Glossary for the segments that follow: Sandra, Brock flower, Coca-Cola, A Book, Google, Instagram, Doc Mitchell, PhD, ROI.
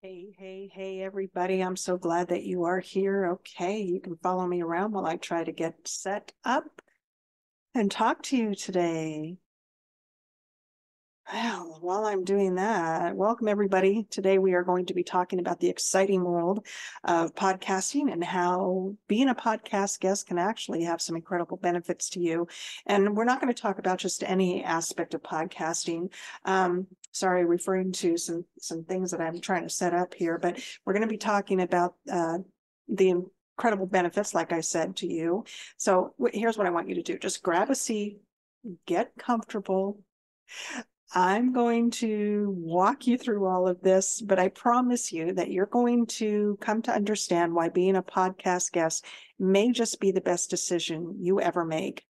Hey, everybody. I'm so glad that you are here. Okay, you can follow me around while I try to get set up and talk to you today. Well, while I'm doing that, welcome everybody. Today we are going to be talking about the exciting world of podcasting and how being a podcast guest can actually have some incredible benefits to you. And we're not going to talk about just any aspect of podcasting. Sorry, referring to some things that I'm trying to set up here, but we're going to be talking about the incredible benefits, like I said to you. So here's what I want you to do. Just grab a seat, get comfortable. I'm going to walk you through all of this, but I promise you that you're going to come to understand why being a podcast guest may just be the best decision you ever make.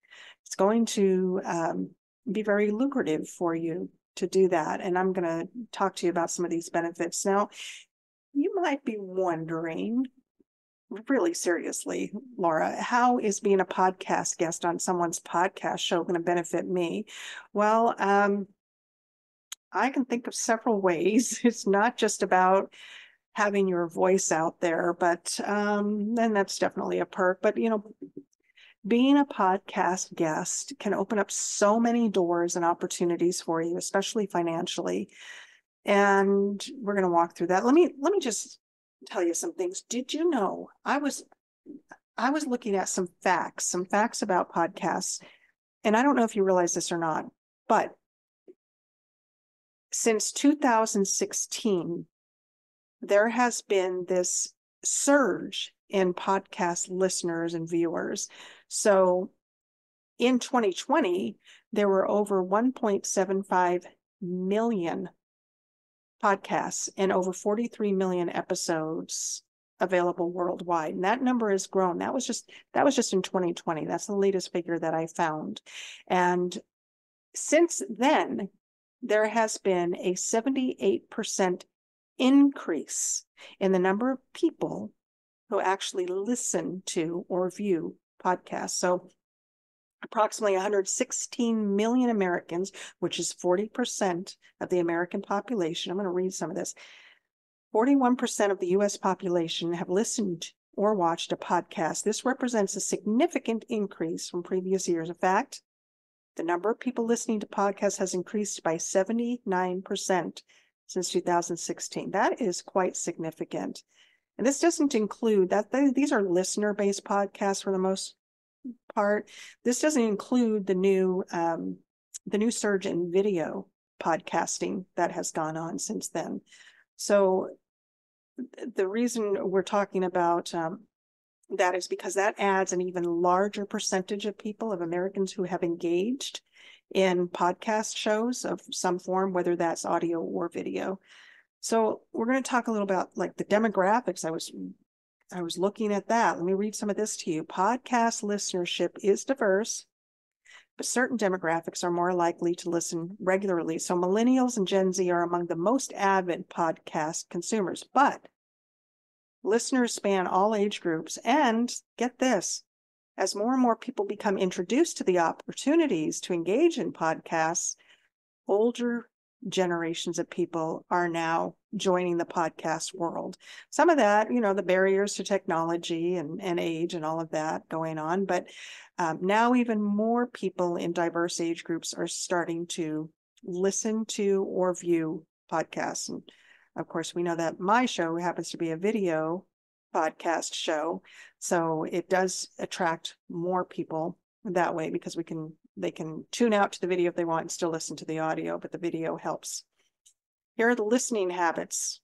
It's going to be very lucrative for you to do that. And I'm going to talk to you about some of these benefits. Now, you might be wondering, really seriously, Laura, how is being a podcast guest on someone's podcast show going to benefit me? Well, I can think of several ways. It's not just about having your voice out there, but then that's definitely a perk. But, you know, being a podcast guest can open up so many doors and opportunities for you, especially financially. And we're going to walk through that. Let me just tell you some things. Did you know I was looking at some facts about podcasts, and I don't know if you realize this or not, but since 2016, there has been this surge in podcast listeners and viewers. So in 2020, there were over 1.75 million podcasts and over 43 million episodes available worldwide. And that number has grown. That was just in 2020. That's the latest figure that I found. And since then, there has been a 78% increase in the number of people who actually listen to or view podcasts. So approximately 116 million Americans, which is 40% of the American population. I'm going to read some of this. 41% of the U.S. population have listened or watched a podcast. This represents a significant increase from previous years. In fact, the number of people listening to podcasts has increased by 79% since 2016. That is quite significant. And this doesn't include that. These are listener-based podcasts for the most part. This doesn't include the new surge in video podcasting that has gone on since then. So the reason we're talking about that is because that adds an even larger percentage of people, of Americans, who have engaged in podcast shows of some form, whether that's audio or video. So we're going to talk a little about like the demographics. I was looking at that. Let me read some of this to you. Podcast listenership is diverse, but certain demographics are more likely to listen regularly. So millennials and Gen Z are among the most avid podcast consumers, but listeners span all age groups. And get this, as more and more people become introduced to the opportunities to engage in podcasts, older generations of people are now joining the podcast world. Some of that, you know, the barriers to technology and age and all of that going on. But now even more people in diverse age groups are starting to listen to or view podcasts. And of course, we know that my show happens to be a video podcast show, so it does attract more people that way because they can tune out to the video if they want and still listen to the audio, but the video helps. Here are the listening habits.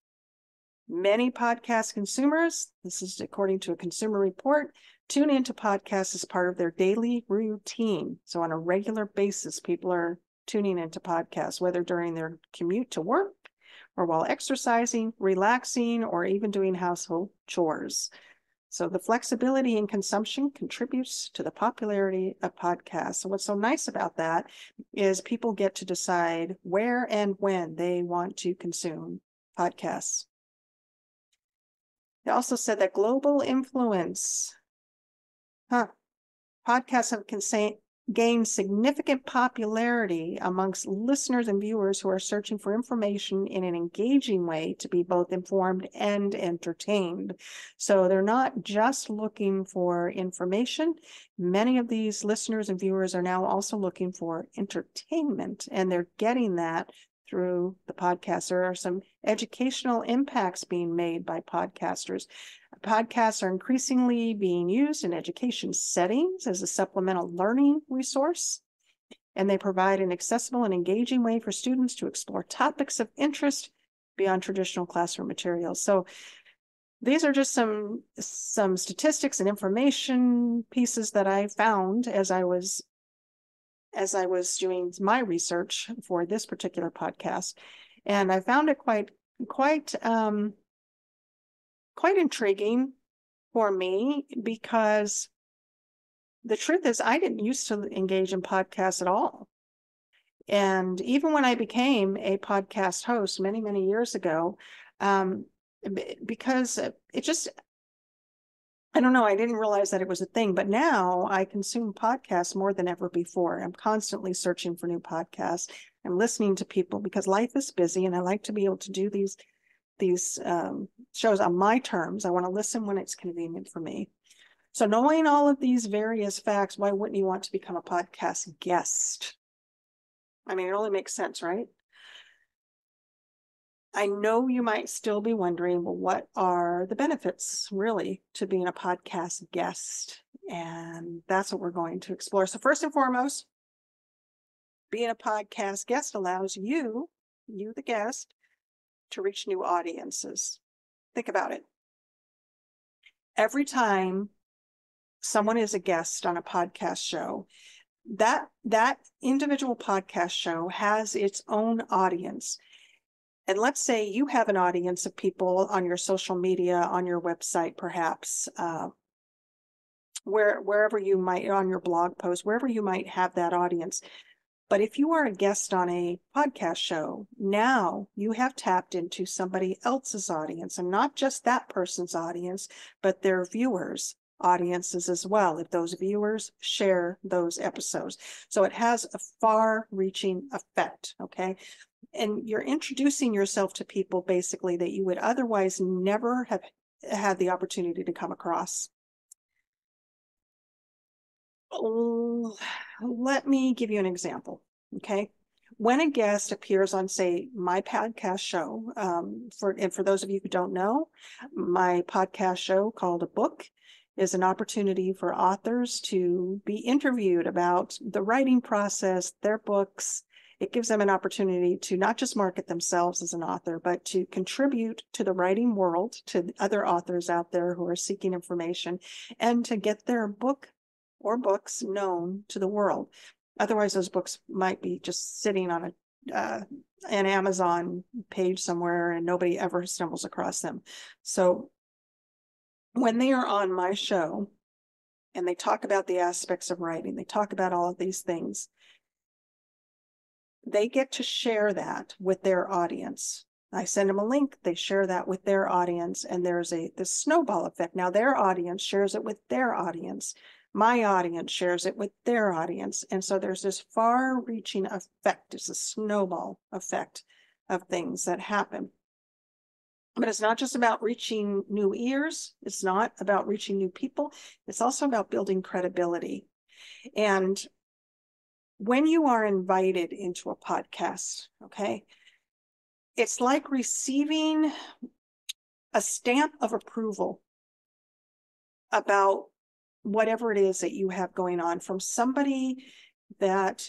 Many podcast consumers, this is according to a Consumer Report, tune into podcasts as part of their daily routine. So on a regular basis, people are tuning into podcasts, whether during their commute to work, or while exercising, relaxing, or even doing household chores. So the flexibility in consumption contributes to the popularity of podcasts. So what's so nice about that is people get to decide where and when they want to consume podcasts. They also said that global influence. Podcasts have gained significant popularity amongst listeners and viewers who are searching for information in an engaging way to be both informed and entertained. So they're not just looking for information. Many of these listeners and viewers are now also looking for entertainment, and they're getting that through the podcast. There are some educational impacts being made by podcasters. Podcasts are increasingly being used in education settings as a supplemental learning resource, and they provide an accessible and engaging way for students to explore topics of interest beyond traditional classroom materials. So these are just some statistics and information pieces that I found as I was doing my research for this particular podcast, and I found it quite intriguing for me, because the truth is I didn't used to engage in podcasts at all. And even when I became a podcast host many, many years ago, because it just, I don't know, I didn't realize that it was a thing, but now I consume podcasts more than ever before. I'm constantly searching for new podcasts. I'm listening to people because life is busy, and I like to be able to do these shows on my terms. I want to listen when it's convenient for me. So knowing all of these various facts, why wouldn't you want to become a podcast guest? I mean, it only makes sense, right? I know you might still be wondering, well, what are the benefits really to being a podcast guest? And that's what we're going to explore. So first and foremost, being a podcast guest allows you the guest, to reach new audiences. Think about it. Every time someone is a guest on a podcast show, that individual podcast show has its own audience. And let's say you have an audience of people on your social media, on your website, perhaps, wherever you might, on your blog post, wherever you might have that audience. But if you are a guest on a podcast show, now you have tapped into somebody else's audience, and not just that person's audience, but their viewers' audiences as well, if those viewers share those episodes. So it has a far-reaching effect, okay? And you're introducing yourself to people, basically, that you would otherwise never have had the opportunity to come across. Let me give you an example, okay? When a guest appears on, say, my podcast show, for those of you who don't know, my podcast show called A Book is an opportunity for authors to be interviewed about the writing process, their books. It gives them an opportunity to not just market themselves as an author, but to contribute to the writing world, to other authors out there who are seeking information, and to get their book or books known to the world. Otherwise, those books might be just sitting on an Amazon page somewhere, and nobody ever stumbles across them. So when they are on my show and they talk about the aspects of writing, they talk about all of these things, they get to share that with their audience. I send them a link, they share that with their audience, and there's this snowball effect. Now their audience shares it with their audience. My audience shares it with their audience. And so there's this far-reaching effect. It's a snowball effect of things that happen. But it's not just about reaching new ears. It's not about reaching new people. It's also about building credibility. And when you are invited into a podcast, okay, it's like receiving a stamp of approval about whatever it is that you have going on from somebody that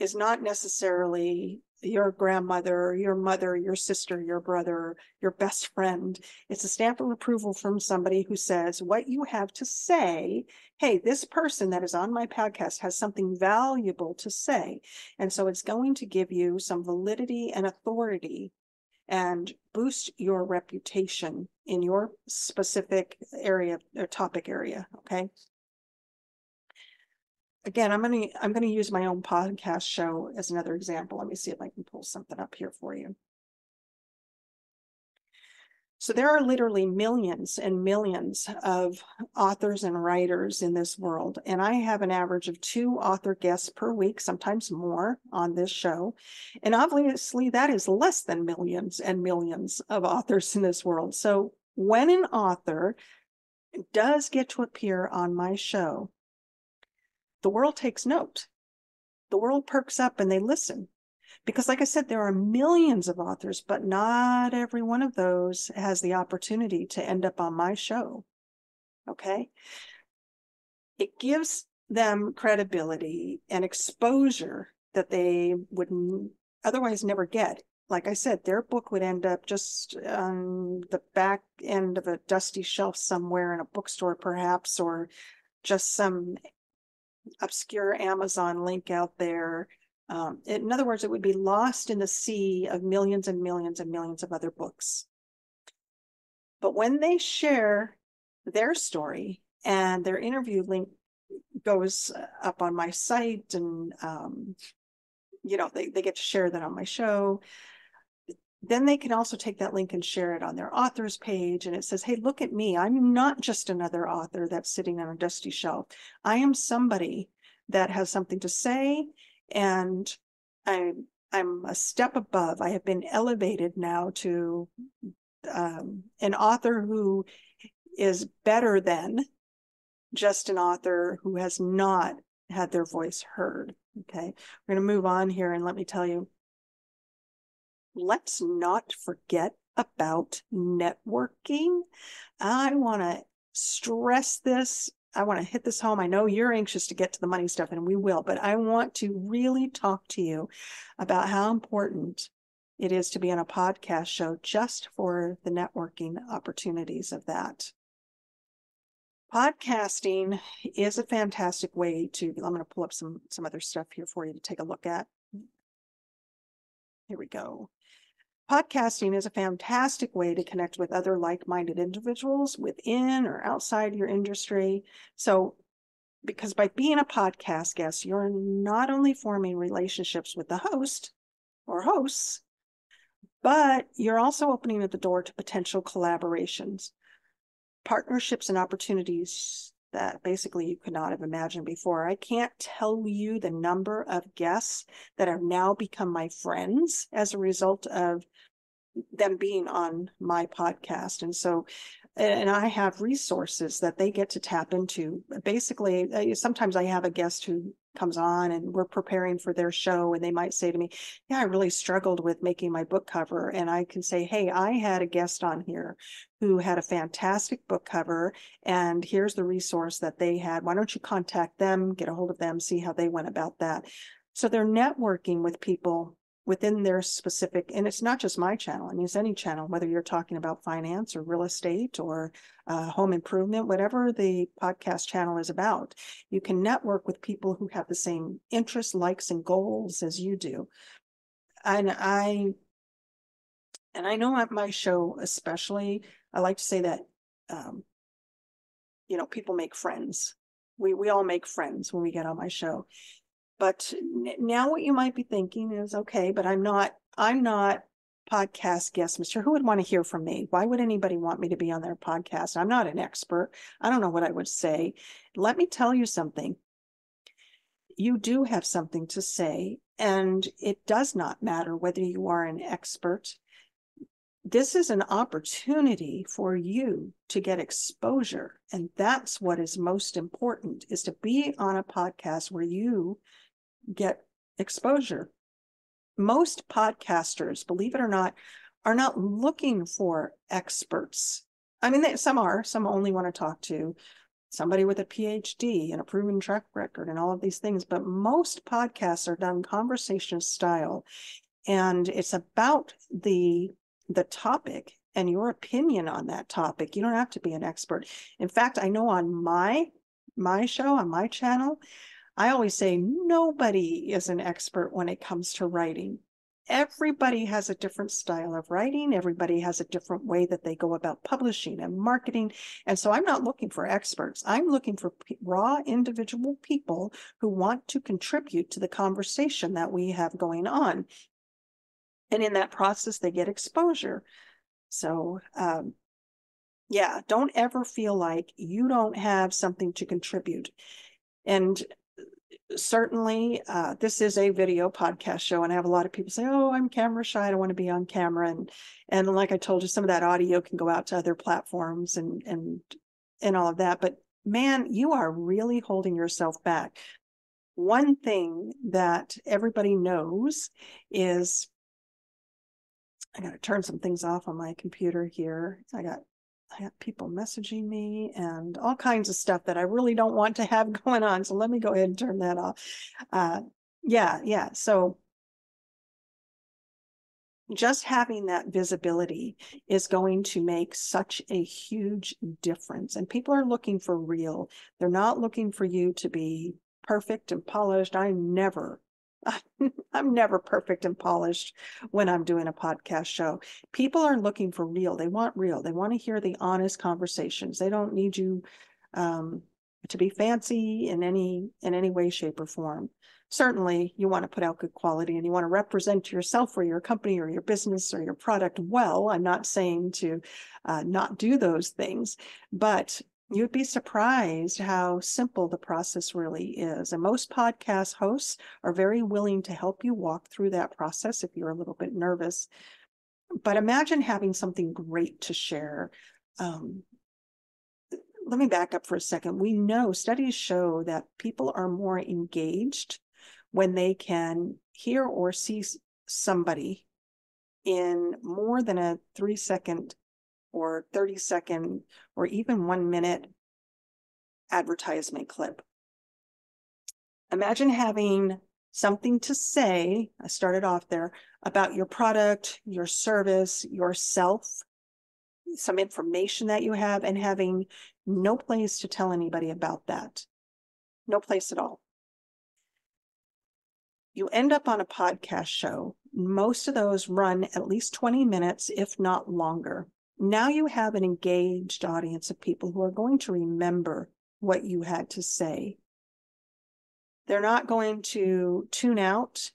is not necessarily your grandmother, your mother, your sister, your brother, your best friend. It's a stamp of approval from somebody who says what you have to say. Hey, this person that is on my podcast has something valuable to say. And so it's going to give you some validity and authority and boost your reputation in your specific area or topic area, okay? Again, I'm going to use my own podcast show as another example. Let me see if I can pull something up here for you. So there are literally millions and millions of authors and writers in this world. And I have an average of 2 author guests per week, sometimes more, on this show. And obviously that is less than millions and millions of authors in this world. So when an author does get to appear on my show, the world takes note. The world perks up and they listen. Because like I said, there are millions of authors, but not every one of those has the opportunity to end up on my show, okay? It gives them credibility and exposure that they would otherwise never get. Like I said, their book would end up just on the back end of a dusty shelf somewhere in a bookstore perhaps, or just some obscure Amazon link out there. In other words, it would be lost in the sea of millions and millions and millions of other books. But when they share their story and their interview link goes up on my site and, you know, they get to share that on my show, then they can also take that link and share it on their author's page. And it says, hey, look at me. I'm not just another author that's sitting on a dusty shelf. I am somebody that has something to say. And I'm a step above. I have been elevated now to an author who is better than just an author who has not had their voice heard. Okay, we're going to move on here, and let me tell you, let's not forget about networking. I want to stress this. I want to hit this home. I know you're anxious to get to the money stuff, and we will, but I want to really talk to you about how important it is to be on a podcast show just for the networking opportunities of that. Podcasting is a fantastic way to, I'm going to pull up some other stuff here for you to take a look at. Here we go. Podcasting is a fantastic way to connect with other like-minded individuals within or outside your industry. So, because by being a podcast guest, you're not only forming relationships with the host or hosts, but you're also opening the door to potential collaborations, partnerships, and opportunities that basically you could not have imagined before. I can't tell you the number of guests that have now become my friends as a result of them being on my podcast. And so, and I have resources that they get to tap into. Basically, sometimes I have a guest who comes on and we're preparing for their show, and they might say to me, yeah, I really struggled with making my book cover. And I can say, hey, I had a guest on here who had a fantastic book cover, and here's the resource that they had. Why don't you contact them, get a hold of them, see how they went about that. So they're networking with people within their specific, and it's not just my channel, I mean, it's any channel, whether you're talking about finance or real estate or home improvement, whatever the podcast channel is about, you can network with people who have the same interests, likes, and goals as you do. And I know at my show especially, I like to say that, you know, people make friends. We all make friends when we get on my show. But now what you might be thinking is, okay, but I'm not podcast guest mister. Who would want to hear from me? Why would anybody want me to be on their podcast? I'm not an expert. I don't know what I would say. Let me tell you something. You do have something to say, and it does not matter whether you are an expert. This is an opportunity for you to get exposure. And that's what is most important, is to be on a podcast where you get exposure. Most podcasters, believe it or not, are not looking for experts. I mean, some are, some only want to talk to somebody with a PhD and a proven track record and all of these things. But most podcasts are done conversation style. And it's about the topic and your opinion on that topic. You don't have to be an expert. In fact, I know on my show, on my channel, I always say nobody is an expert when it comes to writing. Everybody has a different style of writing. Everybody has a different way that they go about publishing and marketing. And so I'm not looking for experts. I'm looking for raw individual people who want to contribute to the conversation that we have going on. And in that process, they get exposure. So yeah, don't ever feel like you don't have something to contribute. And certainly this is a video podcast show, and I have a lot of people say, oh, I'm camera shy, I don't want to be on camera. And like I told you, some of that audio can go out to other platforms and all of that. But man, you are really holding yourself back. One thing that everybody knows is, I got to turn some things off on my computer here. I got people messaging me and all kinds of stuff that I really don't want to have going on. So let me go ahead and turn that off. Yeah. So just having that visibility is going to make such a huge difference. And people are looking for real. They're not looking for you to be perfect and polished. I'm never perfect and polished when I'm doing a podcast show. People are looking for real. They want real. They want to hear the honest conversations. They don't need you to be fancy in any way, shape, or form. Certainly, you want to put out good quality, and you want to represent yourself or your company or your business or your product well. I'm not saying to not do those things, but you'd be surprised how simple the process really is. And most podcast hosts are very willing to help you walk through that process if you're a little bit nervous. But imagine having something great to share. Let me back up for a second. We know studies show that people are more engaged when they can hear or see somebody in more than a 3-second or 30-second, or even 1-minute advertisement clip. Imagine having something to say, I started off there, about your product, your service, yourself, some information that you have, and having no place to tell anybody about that. No place at all. You end up on a podcast show. Most of those run at least 20 minutes, if not longer. Now you have an engaged audience of people who are going to remember what you had to say. They're not going to tune out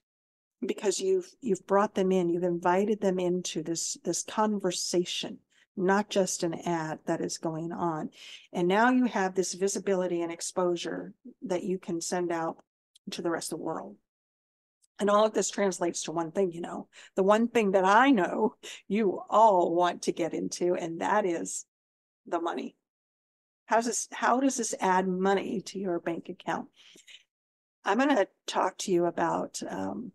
because you've brought them in. You've invited them into this conversation, not just an ad that is going on. And now you have this visibility and exposure that you can send out to the rest of the world. And all of this translates to one thing, the one thing that I know you all want to get into, and that is the money. How does this add money to your bank account? I'm going to talk to you about, I'm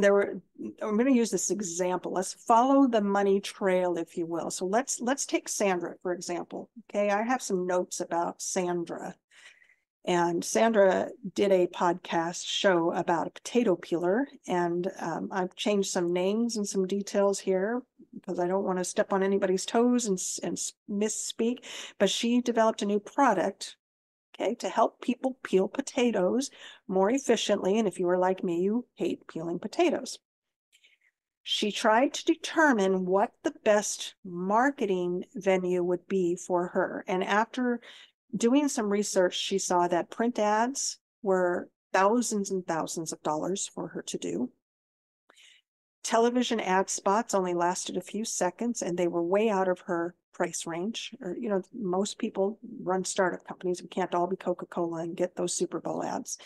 going to use this example. Let's follow the money trail, if you will. So let's take Sandra, for example. Okay, I have some notes about Sandra. And Sandra did a podcast show about a potato peeler. And I've changed some names and some details here because I don't want to step on anybody's toes and misspeak. But she developed a new product, okay, to help people peel potatoes more efficiently. And if you were like me, you hate peeling potatoes. She tried to determine what the best marketing venue would be for her. And after doing some research, she saw that print ads were thousands and thousands of dollars for her to do. Television ad spots only lasted a few seconds, and they were way out of her price range. Or, most people run startup companies. We can't all be Coca-Cola and get those Super Bowl ads.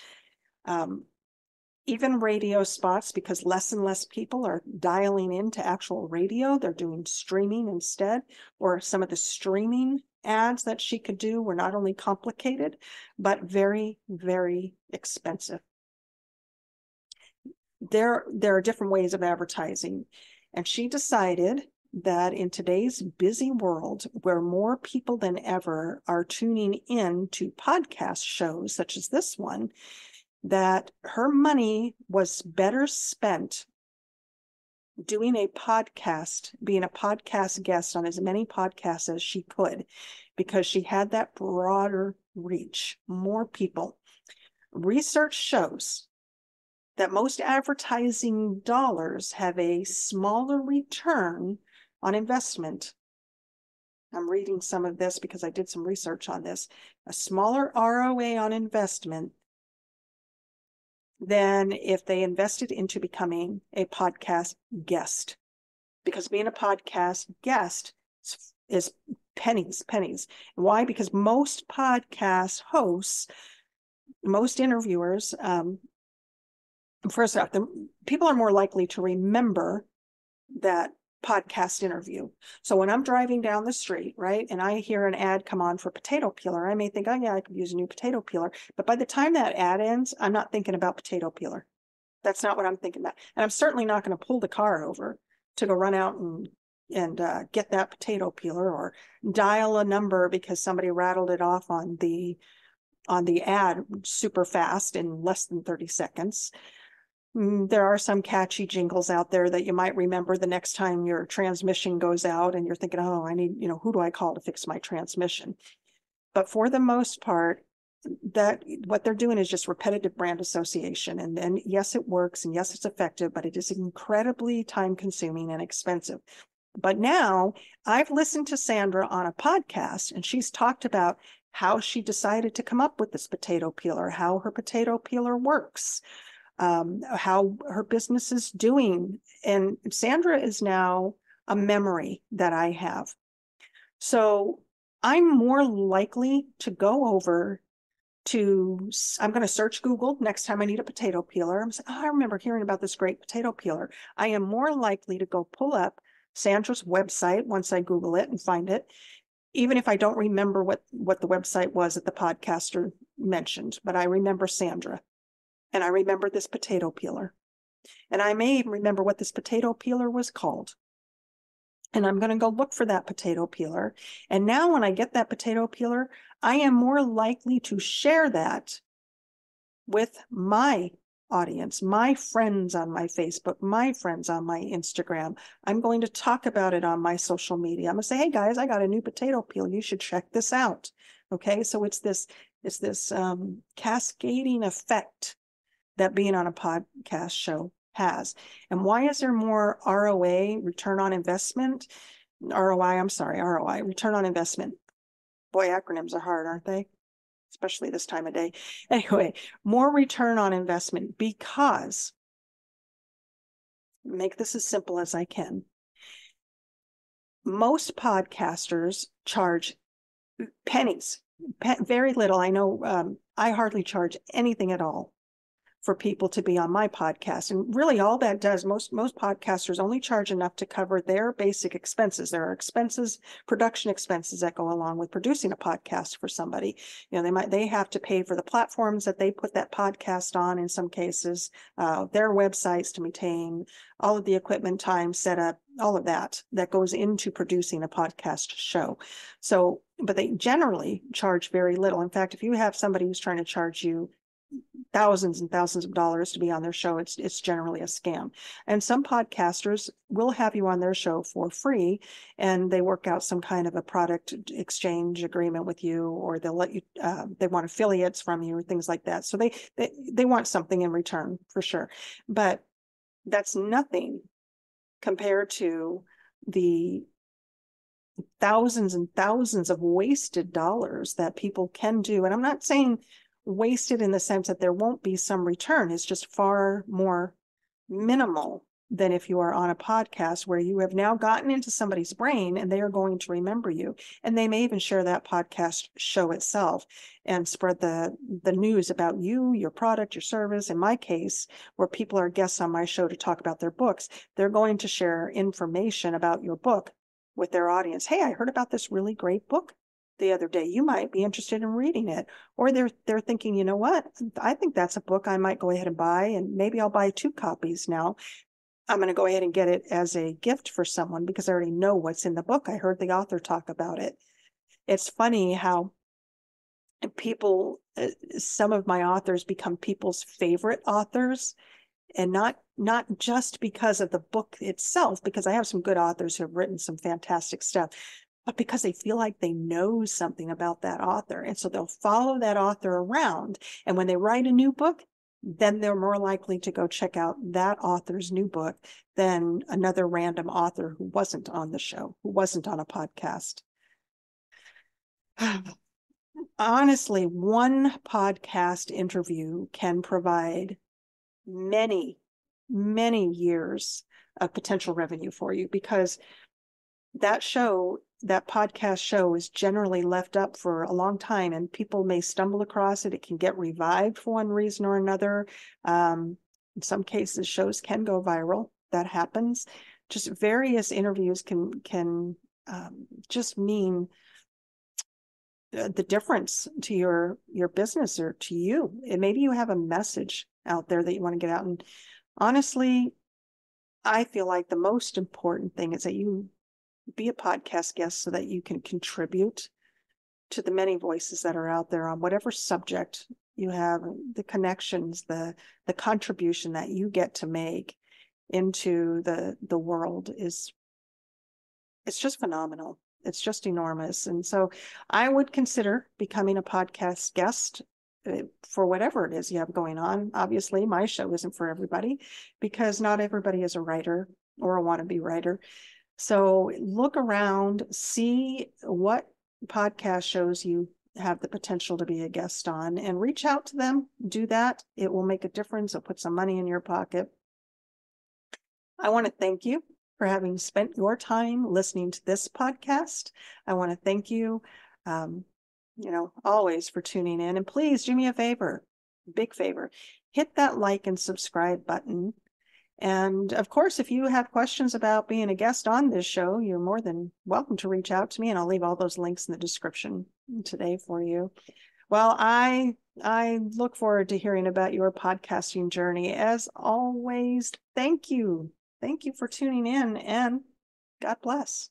Even radio spots, because less and less people are dialing into actual radio, they're doing streaming instead, or some of the streaming ads that she could do were not only complicated, but very, very expensive. There are different ways of advertising, and she decided that in today's busy world, where more people than ever are tuning in to podcast shows such as this one, that her money was better spent doing a podcast, being a podcast guest on as many podcasts as she could, because she had that broader reach, more people. Research shows that most advertising dollars have a smaller return on investment. I'm reading some of this because I did some research on this. A smaller ROI on investment than if they invested into becoming a podcast guest, because being a podcast guest is pennies. Why? Because most podcast hosts, most interviewers, first off, people are more likely to remember that podcast interview. So when I'm driving down the street, right, and I hear an ad come on for potato peeler, I may think, oh yeah, I could use a new potato peeler. But by the time that ad ends, I'm not thinking about potato peeler. That's not what I'm thinking about. And I'm certainly not going to pull the car over to go run out and get that potato peeler or dial a number because somebody rattled it off on the ad super fast in less than 30 seconds. There are some catchy jingles out there that you might remember the next time your transmission goes out and you're thinking, oh, I need, who do I call to fix my transmission? But for the most part, that what they're doing is just repetitive brand association. And then, yes, it works. And yes, it's effective, but it is incredibly time consuming and expensive. But now I've listened to Sandra on a podcast and she's talked about how she decided to come up with this potato peeler, how her potato peeler works. How her business is doing. And Sandra is now a memory that I have. So I'm more likely to go over to, I'm going to search Google next time I need a potato peeler. I'm saying, oh, I remember hearing about this great potato peeler. I am more likely to go pull up Sandra's website once I Google it and find it, even if I don't remember what the website was that the podcaster mentioned, but I remember Sandra. And I remember this potato peeler. And I may even remember what this potato peeler was called. And I'm going to go look for that potato peeler. And now when I get that potato peeler, I am more likely to share that with my audience, my friends on my Facebook, my friends on my Instagram. I'm going to talk about it on my social media. I'm going to say, hey guys, I got a new potato peel. You should check this out. Okay, so it's this cascading effect that being on a podcast show has. And why is there more ROI, return on investment? Boy, acronyms are hard, aren't they? Especially this time of day. Anyway, more return on investment because, make this as simple as I can, most podcasters charge pennies, very little. I know I hardly charge anything at all for people to be on my podcast. And really all that does, most podcasters only charge enough to cover their basic expenses. There are expenses, production expenses that go along with producing a podcast for somebody. They have to pay for the platforms that they put that podcast on in some cases, their websites to maintain, all of the equipment, time, setup, all of that goes into producing a podcast show. So, but they generally charge very little. In fact, if you have somebody who's trying to charge you thousands and thousands of dollars to be on their show, it's generally a scam. And some podcasters will have you on their show for free, and they work out some kind of a product exchange agreement with you, or they'll let you, they want affiliates from you, or things like that. So they want something in return for sure, but that's nothing compared to the thousands and thousands of wasted dollars that people can do. And I'm not saying wasted in the sense that there won't be some return. It's just far more minimal than if you are on a podcast where you have now gotten into somebody's brain and they are going to remember you. And they may even share that podcast show itself and spread the news about you, your product, your service. In my case, where people are guests on my show to talk about their books, they're going to share information about your book with their audience. Hey, I heard about this really great book the other day, you might be interested in reading it. Or they're thinking, you know what, I think that's a book I might go ahead and buy, and maybe I'll buy 2 copies now. I'm going to go ahead and get it as a gift for someone because I already know what's in the book. I heard the author talk about it. It's funny how people, some of my authors become people's favorite authors, and not just because of the book itself, because I have some good authors who have written some fantastic stuff, but because they feel like they know something about that author. And so they'll follow that author around. And when they write a new book, then they're more likely to go check out that author's new book than another random author who wasn't on the show, who wasn't on a podcast. Honestly, one podcast interview can provide many, many years of potential revenue for you, because that show, that podcast show, is generally left up for a long time and people may stumble across it. It can get revived for one reason or another. In some cases, shows can go viral. That happens. Just various interviews can just mean the difference to your business or to you. And maybe you have a message out there that you want to get out. And honestly, I feel like the most important thing is that you be a podcast guest so that you can contribute to the many voices that are out there on whatever subject you have, the connections, the contribution that you get to make into the world is, it's just phenomenal. It's just enormous. And so I would consider becoming a podcast guest for whatever it is you have going on. Obviously, my show isn't for everybody because not everybody is a writer or a wannabe writer. So look around, see what podcast shows you have the potential to be a guest on and reach out to them. Do that. It will make a difference. It'll put some money in your pocket. I want to thank you for having spent your time listening to this podcast. I want to thank you, always for tuning in. And please do me a favor, big favor, hit that like and subscribe button. And of course, if you have questions about being a guest on this show, you're more than welcome to reach out to me. And I'll leave all those links in the description today for you. Well, I look forward to hearing about your podcasting journey. As always, thank you. Thank you for tuning in, and God bless.